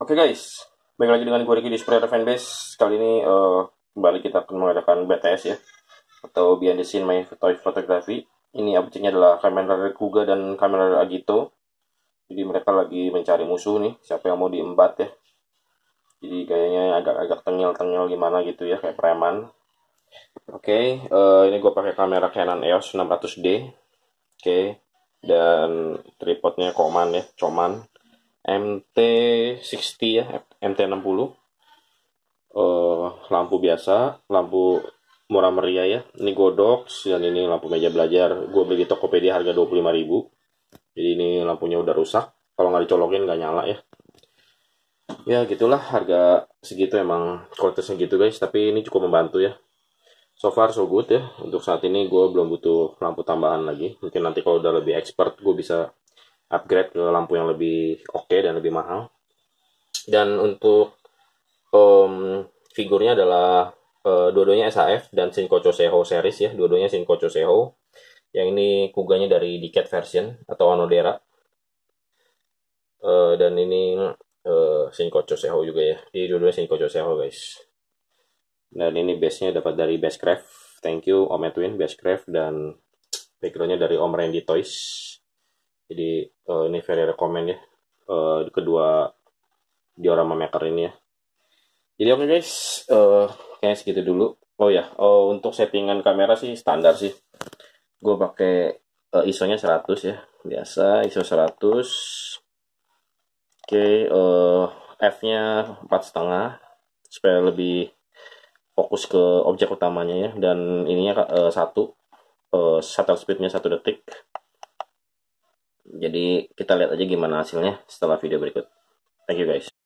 Oke guys, balik lagi dengan gue Riki di Sprayer Fanbase. Kali ini kembali kita akan mengadakan BTS ya, atau Behind the Scene My Toy Photography. Ini objeknya adalah Kamen Rider Kuuga dan Kamen Rider Agito. Jadi mereka lagi mencari musuh nih, siapa yang mau diembat ya. Jadi gayanya agak-agak tengil-tengil gimana gitu ya, kayak preman. Oke, ini gue pakai kamera Canon EOS 600D. Oke, dan tripodnya Coman ya, Coman MT60 ya, MT60. Lampu biasa, lampu murah meriah ya. Ini Godox, dan ini lampu meja belajar. Gue beli di Tokopedia harga 25.000. Jadi ini lampunya udah rusak, kalau nggak dicolokin nggak nyala ya. Ya gitulah, harga segitu emang kualitasnya gitu guys, tapi ini cukup membantu ya. So far so good ya. Untuk saat ini gue belum butuh lampu tambahan lagi. Mungkin nanti kalau udah lebih expert gue bisa upgrade ke lampu yang lebih oke dan lebih mahal. Dan untuk figurnya adalah dua-duanya SHF dan Sincoceho series ya, dua-duanya Sincoceho. Yang ini Kuuganya dari Decade version atau Anodera. Dan ini Sincoceho juga ya. Jadi dua-duanya Sincoceho guys. Dan ini base-nya dapat dari Basecraft. Thank you Om Edwin Basecraft, dan background-nya dari Om Randy Toys. Jadi ini very recommend ya, kedua diorama maker ini ya. Jadi oke guys, kayaknya segitu dulu. Oh ya, untuk settingan kamera sih standar sih. Gue pakai ISO-nya 100 ya, biasa ISO 100. Oke, f-nya 4,5 supaya lebih fokus ke objek utamanya ya. Dan ininya shutter speednya 1 detik. Jadi kita lihat aja gimana hasilnya setelah video berikut. Thank you guys.